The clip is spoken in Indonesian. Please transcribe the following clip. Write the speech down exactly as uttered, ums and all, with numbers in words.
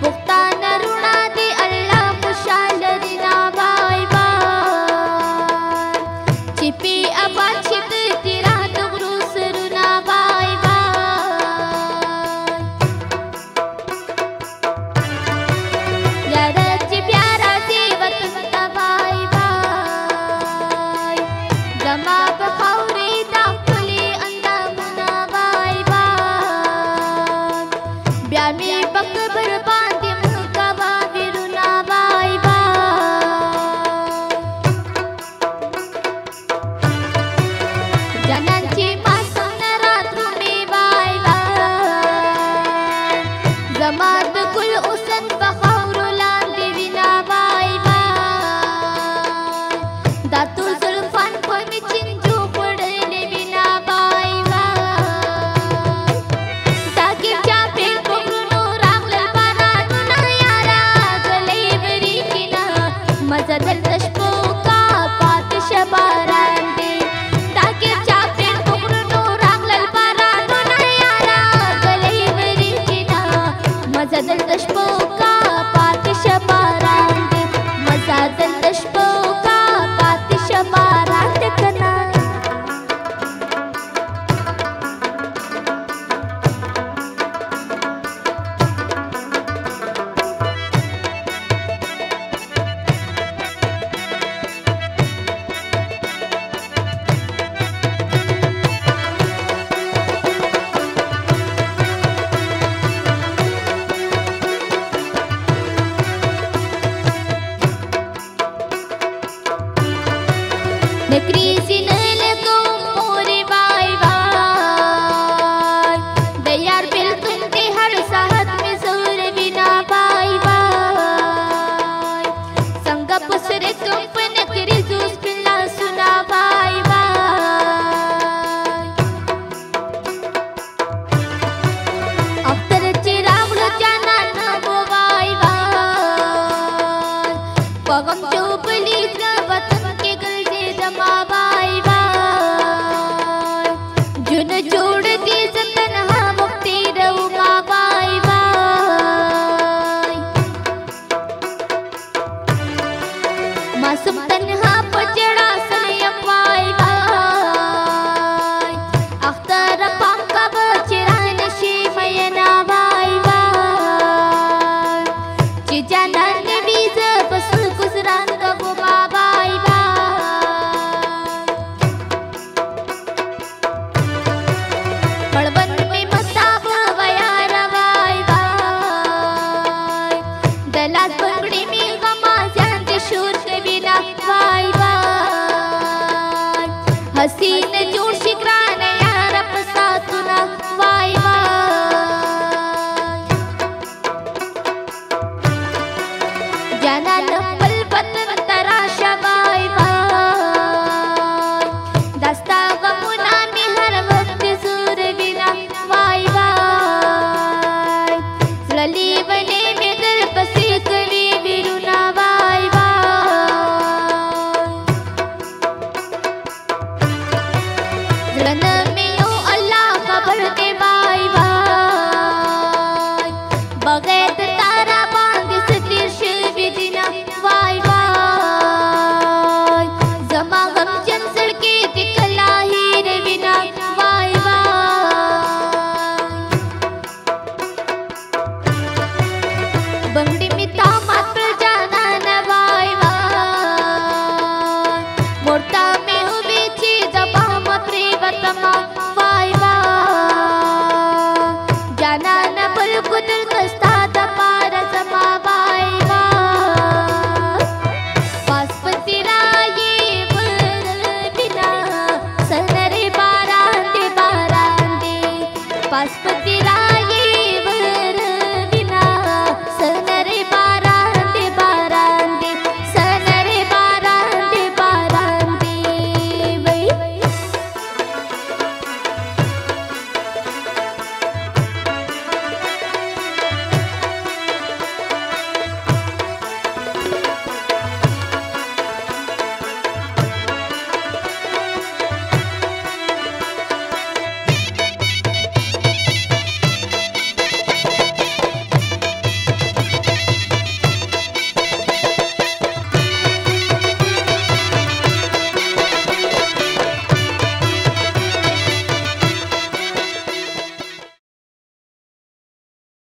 Bukta naruna di Allah musyawarah. Jangan lupa